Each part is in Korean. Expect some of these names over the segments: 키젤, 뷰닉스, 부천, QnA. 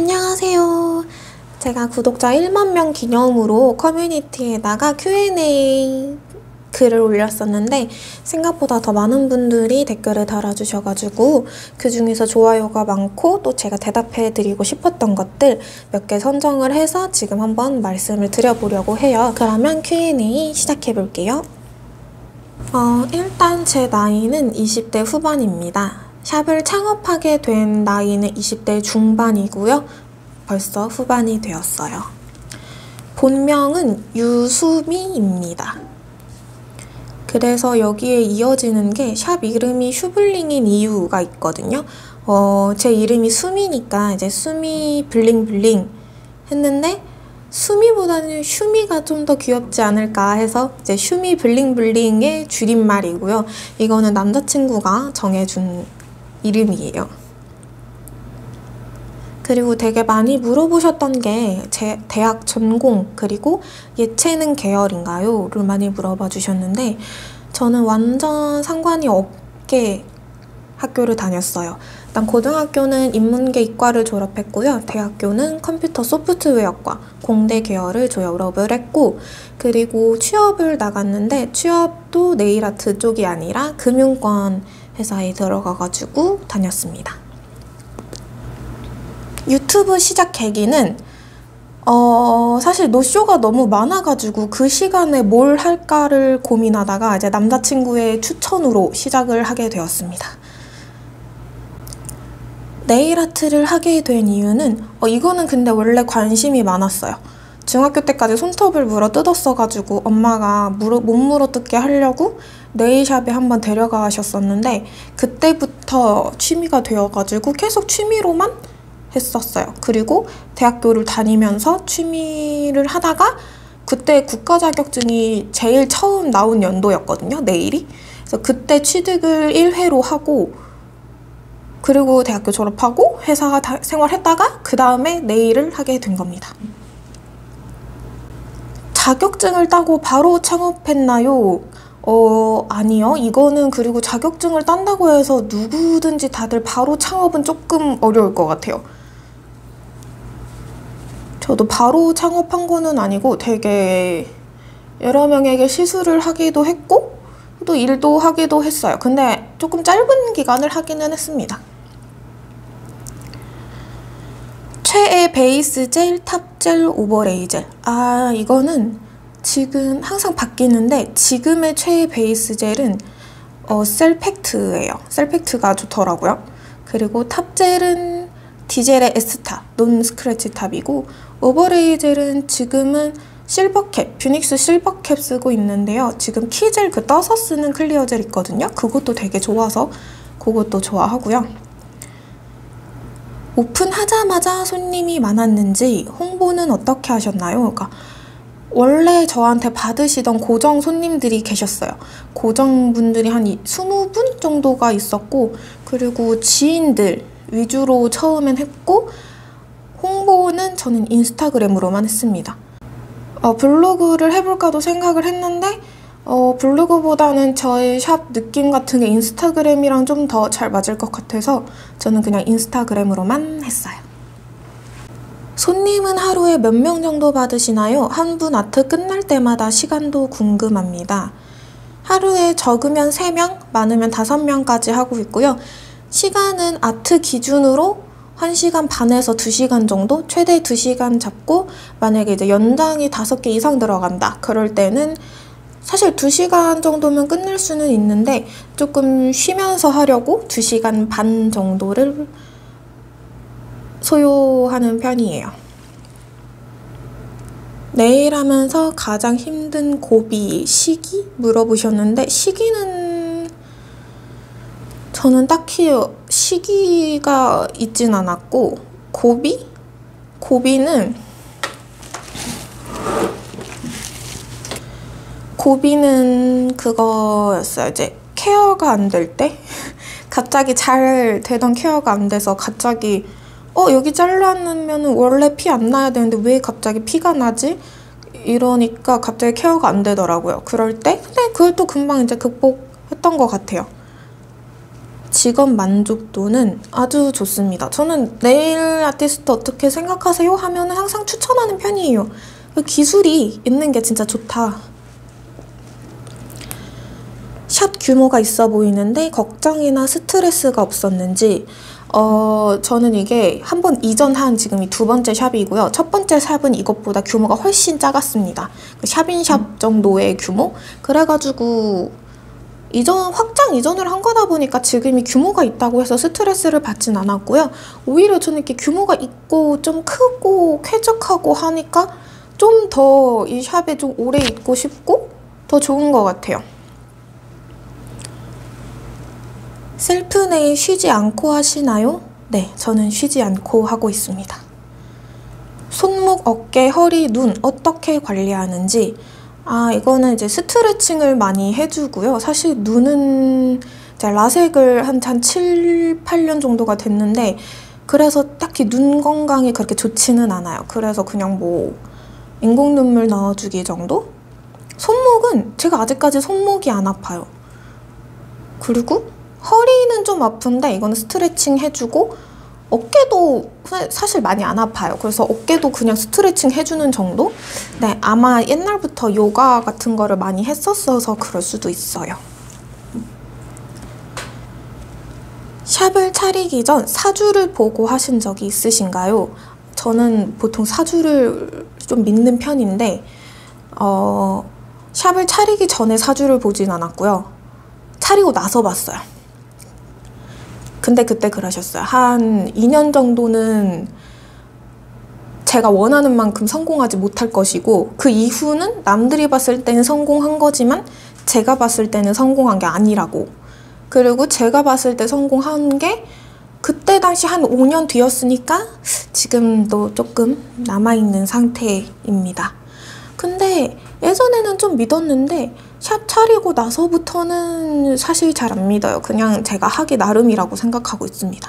안녕하세요. 제가 구독자 1만 명 기념으로 커뮤니티에다가 Q&A 글을 올렸었는데 생각보다 더 많은 분들이 댓글을 달아주셔가지고 그 중에서 좋아요가 많고 또 제가 대답해드리고 싶었던 것들 몇 개 선정을 해서 지금 한번 말씀을 드려보려고 해요. 그러면 Q&A 시작해볼게요. 일단 제 나이는 20대 후반입니다. 샵을 창업하게 된 나이는 20대 중반이고요. 벌써 후반이 되었어요. 본명은 유수미입니다. 그래서 여기에 이어지는 게 샵 이름이 슈블링인 이유가 있거든요. 제 이름이 수미니까 이제 수미 블링블링 했는데 수미보다는 슈미가 좀 더 귀엽지 않을까 해서 이제 슈미 블링블링의 줄임말이고요. 이거는 남자친구가 정해준 이름이에요. 그리고 되게 많이 물어보셨던 게 제 대학 전공 그리고 예체능 계열인가요? 를 많이 물어봐 주셨는데 저는 완전 상관이 없게 학교를 다녔어요. 일단 고등학교는 인문계 이과를 졸업했고요. 대학교는 컴퓨터 소프트웨어과 공대 계열을 졸업을 했고 그리고 취업을 나갔는데 취업도 네일아트 쪽이 아니라 금융권 회사에 들어가가지고 다녔습니다. 유튜브 시작 계기는 사실 노쇼가 너무 많아가지고 그 시간에 뭘 할까를 고민하다가 이제 남자친구의 추천으로 시작을 하게 되었습니다. 네일아트를 하게 된 이유는 이거는 근데 원래 관심이 많았어요. 중학교 때까지 손톱을 물어 뜯었어가지고 엄마가 못 물어 뜯게 하려고 네일샵에 한번 데려가셨었는데 그때부터 취미가 되어가지고 계속 취미로만 했었어요. 그리고 대학교를 다니면서 취미를 하다가 그때 국가 자격증이 제일 처음 나온 연도였거든요. 네일이. 그래서 그때 취득을 1회로 하고 그리고 대학교 졸업하고 회사 생활했다가 그 다음에 네일을 하게 된 겁니다. 자격증을 따고 바로 창업했나요? 아니요. 이거는 그리고 자격증을 딴다고 해서 누구든지 다들 바로 창업은 조금 어려울 것 같아요. 저도 바로 창업한 거는 아니고 되게 여러 명에게 시술을 하기도 했고 또 일도 하기도 했어요. 근데 조금 짧은 기간을 하기는 했습니다. 최애 베이스 젤, 탑 젤, 오버레이 젤. 이거는 지금 항상 바뀌는데 지금의 최애 베이스 젤은 셀팩트예요. 셀팩트가 좋더라고요. 그리고 탑 젤은 디젤의 S탑, 논 스크래치 탑이고 오버레이 젤은 지금은 실버캡, 뷰닉스 실버캡 쓰고 있는데요. 지금 키젤 그 떠서 쓰는 클리어 젤 있거든요. 그것도 되게 좋아서 그것도 좋아하고요. 오픈하자마자 손님이 많았는지 홍보는 어떻게 하셨나요? 그러니까 원래 저한테 받으시던 고정 손님들이 계셨어요. 고정 분들이 한 20분 정도가 있었고 그리고 지인들 위주로 처음엔 했고 홍보는 저는 인스타그램으로만 했습니다. 블로그를 해볼까도 생각을 했는데 블로그보다는 저의 샵 느낌 같은 게 인스타그램이랑 좀 더 잘 맞을 것 같아서 저는 그냥 인스타그램으로만 했어요. 손님은 하루에 몇 명 정도 받으시나요? 한 분 아트 끝날 때마다 시간도 궁금합니다. 하루에 적으면 3명, 많으면 5명까지 하고 있고요. 시간은 아트 기준으로 1시간 반에서 2시간 정도, 최대 2시간 잡고 만약에 이제 연장이 5개 이상 들어간다. 그럴 때는 사실 2시간 정도면 끝낼 수는 있는데 조금 쉬면서 하려고 2시간 반 정도를 소요하는 편이에요. 네일 하면서 가장 힘든 고비, 시기? 물어보셨는데 시기는 저는 딱히 시기가 있진 않았고 고비? 고비는 그거였어요. 이제 케어가 안 될 때 갑자기 잘 되던 케어가 안 돼서 갑자기 여기 잘랐으면 원래 피 안 나야 되는데 왜 갑자기 피가 나지? 이러니까 갑자기 케어가 안 되더라고요. 그럴 때 근데 그걸 또 금방 이제 극복했던 것 같아요. 직업 만족도는 아주 좋습니다. 저는 네일 아티스트 어떻게 생각하세요? 하면 항상 추천하는 편이에요. 기술이 있는 게 진짜 좋다. 샷 규모가 있어 보이는데 걱정이나 스트레스가 없었는지. 저는 이게 한번 이전한 지금이 2번째 샵이고요. 첫 번째 샵은 이것보다 규모가 훨씬 작았습니다. 샵인샵 정도의 규모? 그래가지고 이전 확장 이전을 한 거다 보니까 지금이 규모가 있다고 해서 스트레스를 받진 않았고요. 오히려 저는 이렇게 규모가 있고 좀 크고 쾌적하고 하니까 좀 더 이 샵에 좀 오래 있고 싶고 더 좋은 것 같아요. 셀프 네일 쉬지 않고 하시나요? 네, 저는 쉬지 않고 하고 있습니다. 손목, 어깨, 허리, 눈 어떻게 관리하는지. 이거는 이제 스트레칭을 많이 해주고요. 사실 눈은 제가 라섹을 한 7, 8년 정도가 됐는데 그래서 딱히 눈 건강이 그렇게 좋지는 않아요. 그래서 그냥 뭐 인공 눈물 넣어주기 정도? 손목은 제가 아직까지 손목이 안 아파요. 그리고 허리는 좀 아픈데 이거는 스트레칭 해주고 어깨도 사실 많이 안 아파요. 그래서 어깨도 그냥 스트레칭 해주는 정도? 네, 아마 옛날부터 요가 같은 거를 많이 했었어서 그럴 수도 있어요. 샵을 차리기 전 사주를 보고 하신 적이 있으신가요? 저는 보통 사주를 좀 믿는 편인데 샵을 차리기 전에 사주를 보진 않았고요. 차리고 나서 봤어요. 근데 그때 그러셨어요. 한 2년 정도는 제가 원하는 만큼 성공하지 못할 것이고 그 이후는 남들이 봤을 때는 성공한 거지만 제가 봤을 때는 성공한 게 아니라고. 그리고 제가 봤을 때 성공한 게 그때 당시 한 5년 뒤였으니까 지금도 조금 남아있는 상태입니다. 근데 예전에는 좀 믿었는데 샵 차리고 나서부터는 사실 잘 안 믿어요. 그냥 제가 하기 나름이라고 생각하고 있습니다.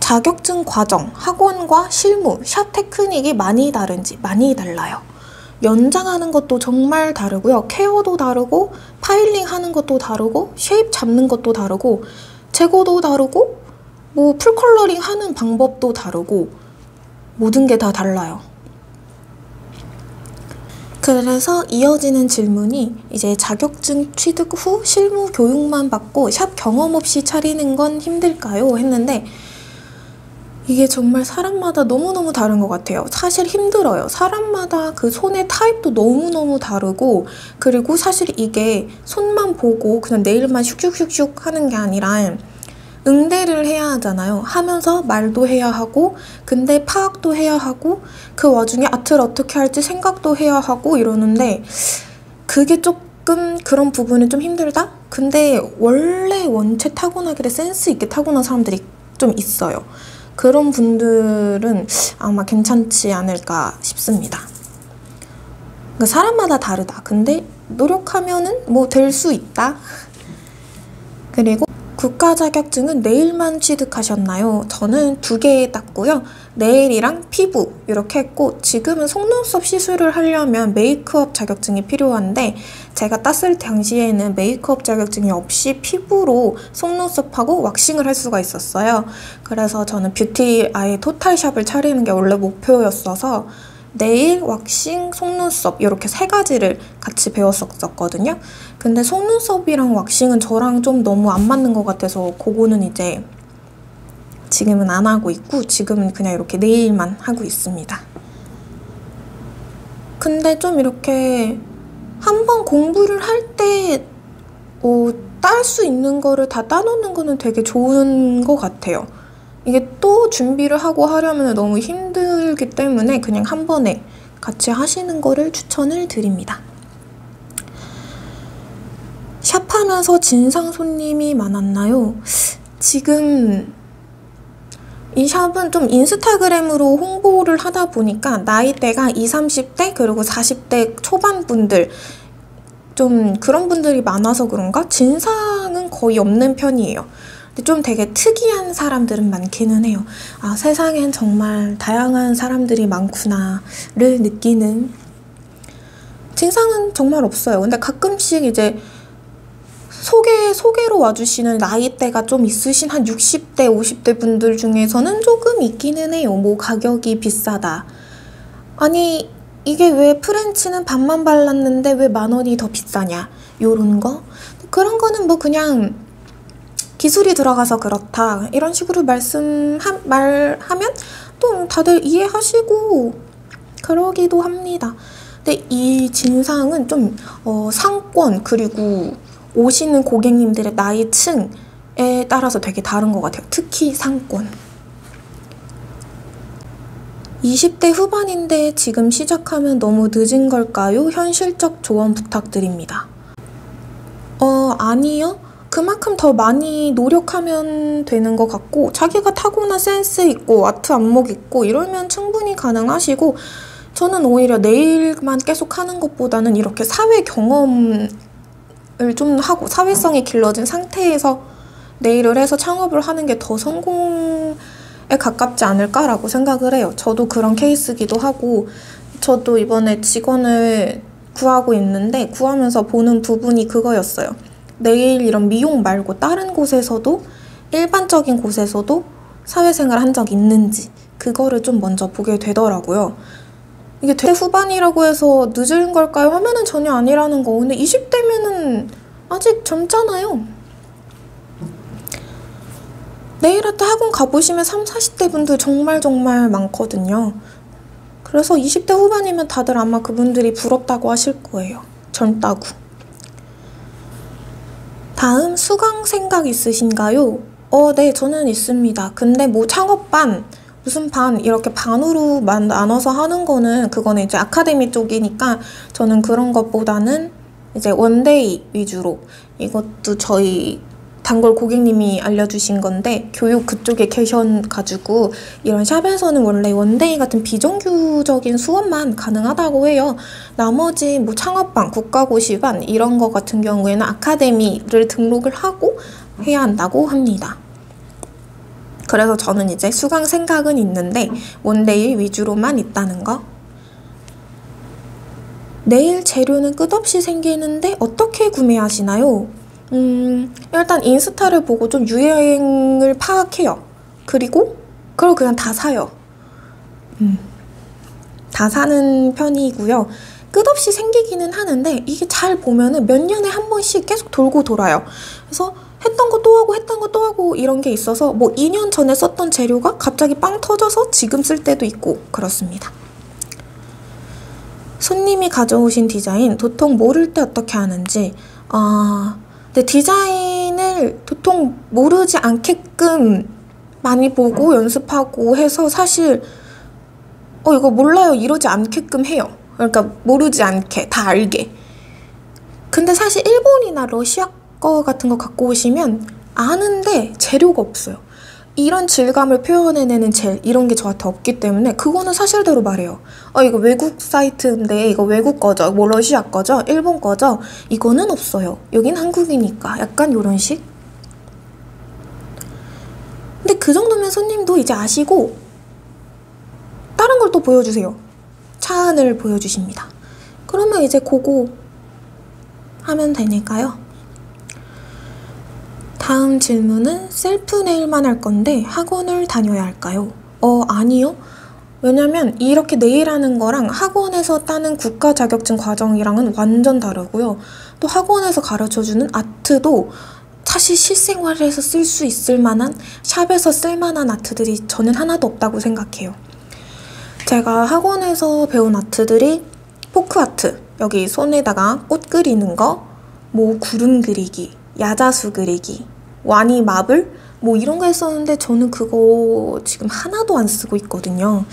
자격증 과정, 학원과 실무, 샵 테크닉이 많이 다른지. 많이 달라요. 연장하는 것도 정말 다르고요. 케어도 다르고, 파일링 하는 것도 다르고, 쉐입 잡는 것도 다르고, 제거도 다르고, 뭐 풀컬러링 하는 방법도 다르고, 모든 게 다 달라요. 그래서 이어지는 질문이 이제 자격증 취득 후 실무 교육만 받고 샵 경험 없이 차리는 건 힘들까요? 했는데 이게 정말 사람마다 너무너무 다른 것 같아요. 사실 힘들어요. 사람마다 그 손의 타입도 너무너무 다르고 그리고 사실 이게 손만 보고 그냥 네일만 슉슉슉슉 하는 게 아니라 응대를 해야 하잖아요. 하면서 말도 해야 하고 근데 파악도 해야 하고 그 와중에 아트를 어떻게 할지 생각도 해야 하고 이러는데 그게 조금 그런 부분은 좀 힘들다? 근데 원래 원체 타고나기를 센스 있게 타고난 사람들이 좀 있어요. 그런 분들은 아마 괜찮지 않을까 싶습니다. 그러니까 사람마다 다르다. 근데 노력하면은 뭐 될 수 있다. 그리고 국가 자격증은 네일만 취득하셨나요? 저는 2개 땄고요. 네일이랑 피부 이렇게 했고 지금은 속눈썹 시술을 하려면 메이크업 자격증이 필요한데 제가 땄을 당시에는 메이크업 자격증이 없이 피부로 속눈썹하고 왁싱을 할 수가 있었어요. 그래서 저는 뷰티 아예 토탈샵을 차리는 게 원래 목표였어서 네일, 왁싱, 속눈썹 이렇게 3가지를 같이 배웠었거든요. 근데 속눈썹이랑 왁싱은 저랑 좀 너무 안 맞는 것 같아서 그거는 이제 지금은 안 하고 있고 지금은 그냥 이렇게 네일만 하고 있습니다. 근데 좀 이렇게 한번 공부를 할 때 딸 수 있는 거를 다 따놓는 거는 되게 좋은 것 같아요. 이게 또 준비를 하고 하려면 너무 힘들기 때문에 그냥 한 번에 같이 하시는 거를 추천을 드립니다. 샵하면서 진상 손님이 많았나요? 지금 이 샵은 좀 인스타그램으로 홍보를 하다 보니까 나이대가 20, 30대 그리고 40대 초반 분들 좀 그런 분들이 많아서 그런가? 진상은 거의 없는 편이에요. 좀 되게 특이한 사람들은 많기는 해요. 세상엔 정말 다양한 사람들이 많구나를 느끼는. 진상은 정말 없어요. 근데 가끔씩 이제 소개로 와주시는 나이대가 좀 있으신 한 60대, 50대 분들 중에서는 조금 있기는 해요. 뭐 가격이 비싸다. 아니 이게 왜 프렌치는 반만 발랐는데 왜 10,000원이 더 비싸냐, 요런 거. 그런 거는 뭐 그냥 기술이 들어가서 그렇다, 이런 식으로 말하면 또 다들 이해하시고 그러기도 합니다. 근데 이 진상은 좀 상권 그리고 오시는 고객님들의 나이층에 따라서 되게 다른 것 같아요. 특히 상권. 20대 후반인데 지금 시작하면 너무 늦은 걸까요? 현실적 조언 부탁드립니다. 아니요. 그만큼 더 많이 노력하면 되는 것 같고, 자기가 타고난 센스 있고 아트 안목 있고 이러면 충분히 가능하시고, 저는 오히려 내일만 계속 하는 것보다는 이렇게 사회 경험을 좀 하고 사회성이 길러진 상태에서 내일을 해서 창업을 하는 게 더 성공에 가깝지 않을까라고 생각을 해요. 저도 그런 케이스기도 하고, 저도 이번에 직원을 구하고 있는데 구하면서 보는 부분이 그거였어요. 내일 이런 미용 말고 다른 곳에서도, 일반적인 곳에서도 사회생활 한 적 있는지 그거를 좀 먼저 보게 되더라고요. 이게 20대 후반이라고 해서 늦은 걸까요? 하면은 전혀 아니라는 거. 근데 20대면은 아직 젊잖아요. 네일아트 학원 가보시면 30, 40대 분들 정말 많거든요. 그래서 20대 후반이면 다들 아마 그분들이 부럽다고 하실 거예요. 젊다고. 다음, 수강 생각 있으신가요? 네, 저는 있습니다. 근데 뭐 창업반, 무슨 반, 이렇게 반으로 나눠서 하는 거는, 그거는 이제 아카데미 쪽이니까 저는 그런 것보다는 이제 원데이 위주로, 이것도 저희 단골 고객님이 알려주신 건데 교육 그쪽에 계셔가지고 이런 샵에서는 원래 원데이 같은 비정규적인 수업만 가능하다고 해요. 나머지 뭐 창업반, 국가고시반 이런 거 같은 경우에는 아카데미를 등록을 하고 해야 한다고 합니다. 그래서 저는 이제 수강 생각은 있는데 원데이 위주로만 있다는 거. 내일 재료는 끝없이 생기는데 어떻게 구매하시나요? 일단 인스타를 보고 좀 유행을 파악해요. 그리고 그걸 그냥 다 사요. 다 사는 편이고요. 끝없이 생기기는 하는데 이게 잘 보면은 몇 년에 한 번씩 계속 돌고 돌아요. 그래서 했던 거 또 하고 했던 거 또 하고 이런 게 있어서, 뭐 2년 전에 썼던 재료가 갑자기 빵 터져서 지금 쓸 때도 있고 그렇습니다. 손님이 가져오신 디자인 도통 모를 때 어떻게 하는지. 근데 디자인을 도통 모르지 않게끔 많이 보고 연습하고 해서 사실 이거 몰라요 이러지 않게끔 해요. 그러니까 모르지 않게 다 알게. 근데 사실 일본이나 러시아 거 같은 거 갖고 오시면 아는데 재료가 없어요. 이런 질감을 표현해내는 젤, 이런 게 저한테 없기 때문에 그거는 사실대로 말해요. 이거 외국 사이트인데 이거 외국 거죠? 뭐 러시아 거죠? 일본 거죠? 이거는 없어요. 여긴 한국이니까. 약간 이런 식. 근데 그 정도면 손님도 이제 아시고 다른 걸 또 보여주세요. 차안을 보여주십니다. 그러면 이제 그거 하면 되니까요. 다음 질문은 셀프 네일만 할 건데 학원을 다녀야 할까요? 아니요. 왜냐면 이렇게 네일하는 거랑 학원에서 따는 국가 자격증 과정이랑은 완전 다르고요. 또 학원에서 가르쳐주는 아트도 사실 실생활에서 쓸 수 있을 만한, 샵에서 쓸 만한 아트들이 저는 하나도 없다고 생각해요. 제가 학원에서 배운 아트들이 포크 아트, 여기 손에다가 꽃 그리는 거, 뭐 구름 그리기, 야자수 그리기, 와니 마블 뭐 이런 거 했었는데 저는 그거 지금 하나도 안 쓰고 있거든요.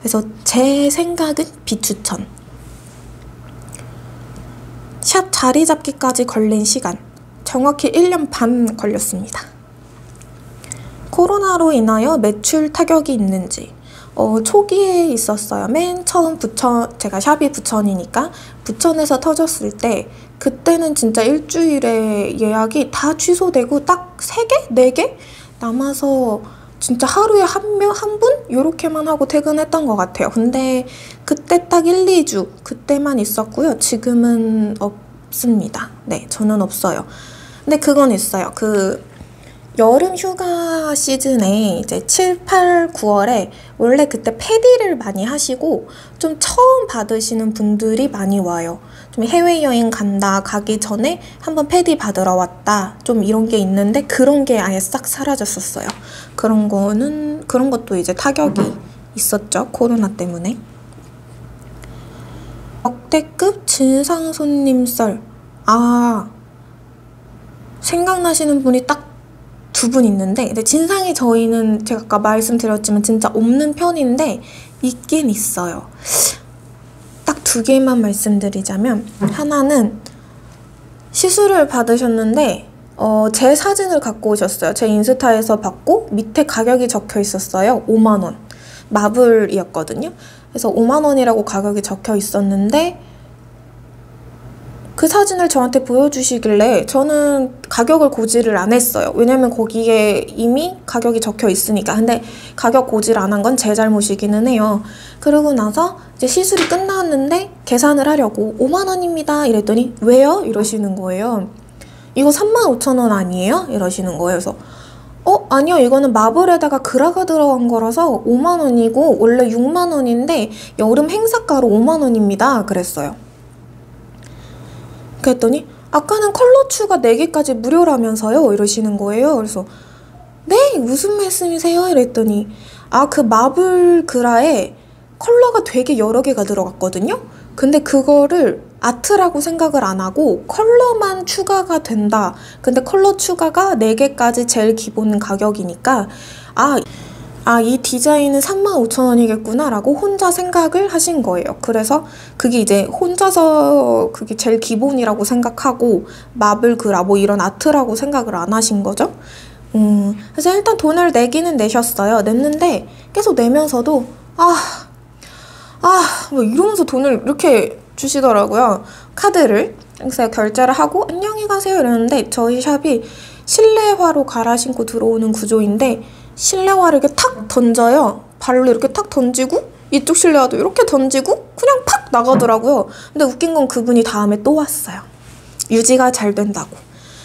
그래서 제 생각은 비추천. 샵 자리 잡기까지 걸린 시간 정확히 1년 반 걸렸습니다. 코로나로 인하여 매출 타격이 있는지. 초기에 있었어요. 맨 처음 부천, 제가 샵이 부천이니까 부천에서 터졌을 때 그때는 진짜 일주일에 예약이 다 취소되고 딱 3개? 4개? 남아서 진짜 하루에 한 명, 한 분? 요렇게만 하고 퇴근했던 것 같아요. 근데 그때 딱 1, 2주 그때만 있었고요. 지금은 없습니다. 네, 저는 없어요. 근데 그건 있어요. 그 여름 휴가 시즌에 이제 7, 8, 9월에 원래 그때 패디를 많이 하시고 좀 처음 받으시는 분들이 많이 와요. 좀 해외여행 간다, 가기 전에 한번 패디 받으러 왔다, 좀 이런 게 있는데 그런 게 아예 싹 사라졌었어요. 그런 것도 이제 타격이 있었죠. 코로나 때문에. 역대급 진상 손님 썰. 아, 생각나시는 분이 딱 두 분 있는데, 근데 진상이 저희는 제가 아까 말씀드렸지만 진짜 없는 편인데 있긴 있어요. 딱 두 개만 말씀드리자면, 하나는 시술을 받으셨는데 제 사진을 갖고 오셨어요. 제 인스타에서 받고 밑에 가격이 적혀 있었어요. 5만 원. 마블이었거든요. 그래서 5만 원이라고 가격이 적혀 있었는데 그 사진을 저한테 보여주시길래 저는 가격을 고지를 안 했어요. 왜냐면 거기에 이미 가격이 적혀 있으니까. 근데 가격 고지를 안 한 건 제 잘못이기는 해요. 그러고 나서 이제 시술이 끝났는데 계산을 하려고 5만 원입니다 이랬더니 왜요? 이러시는 거예요. 이거 35,000원 아니에요? 이러시는 거예요. 그래서 아니요, 이거는 마블에다가 그라가 들어간 거라서 5만 원이고 원래 6만 원인데 여름 행사가로 5만 원입니다 그랬어요. 그랬더니 아까는 컬러 추가 4개까지 무료라면서요 이러시는 거예요. 그래서 네? 무슨 말씀이세요? 이랬더니 아, 그 마블 그라에 컬러가 되게 여러 개가 들어갔거든요. 근데 그거를 아트라고 생각을 안 하고 컬러만 추가가 된다. 근데 컬러 추가가 4개까지 제일 기본 가격이니까 이 디자인은 35,000원이겠구나 라고 혼자 생각을 하신 거예요. 그래서 그게 이제 혼자서 그게 제일 기본이라고 생각하고 마블 그라 뭐 이런 아트라고 생각을 안 하신 거죠. 그래서 일단 돈을 내기는 내셨어요. 냈는데 계속 내면서도 뭐 이러면서 돈을 이렇게 주시더라고요. 카드를. 그래서 결제를 하고 안녕히 가세요 이러는데, 저희 샵이 실내화로 갈아 신고 들어오는 구조인데 실내화를 이렇게 탁 던져요. 발로 이렇게 탁 던지고 이쪽 실내화도 이렇게 던지고 그냥 팍 나가더라고요. 근데 웃긴 건 그분이 다음에 또 왔어요. 유지가 잘 된다고.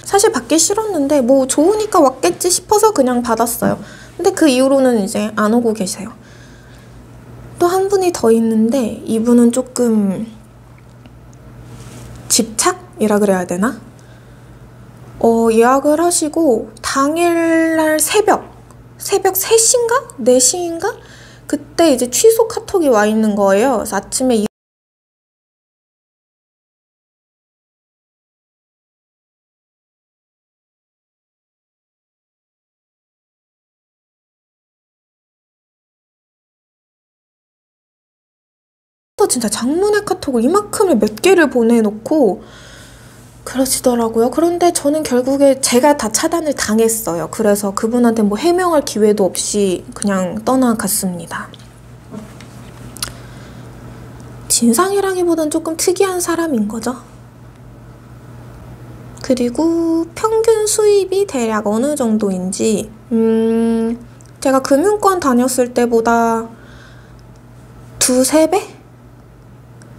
사실 받기 싫었는데 뭐 좋으니까 왔겠지 싶어서 그냥 받았어요. 근데 그 이후로는 이제 안 오고 계세요. 또 한 분이 더 있는데 이분은 조금 집착이라 그래야 되나? 예약을 하시고 당일날 새벽 3시인가? 4시인가? 그때 이제 취소 카톡이 와 있는 거예요. 그래서 아침에 진짜 장문의 카톡을 이만큼의 몇 개를 보내놓고 그러시더라고요. 그런데 저는 결국에 제가 다 차단을 당했어요. 그래서 그분한테 뭐 해명할 기회도 없이 그냥 떠나갔습니다. 진상이라기보단 조금 특이한 사람인 거죠. 그리고 평균 수입이 대략 어느 정도인지, 제가 금융권 다녔을 때보다 2~3배?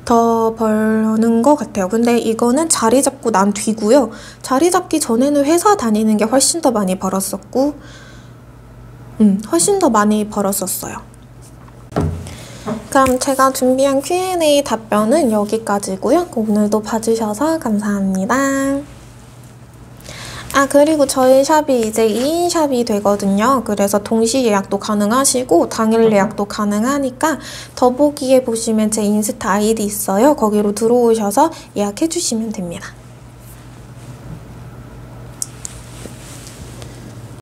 더 버는 것 같아요. 근데 이거는 자리 잡고 난 뒤고요. 자리 잡기 전에는 회사 다니는 게 훨씬 더 많이 벌었었고, 훨씬 더 많이 벌었었어요. 그럼 제가 준비한 Q&A 답변은 여기까지고요. 오늘도 봐주셔서 감사합니다. 그리고 저희 샵이 이제 2인 샵이 되거든요. 그래서 동시 예약도 가능하시고 당일 예약도 가능하니까 더보기에 보시면 제 인스타 아이디 있어요. 거기로 들어오셔서 예약해 주시면 됩니다.